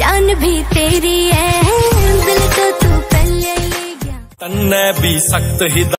जान भी तेरी है, दिल तो तू पहले ले गया। तन्ने भी सख्त ही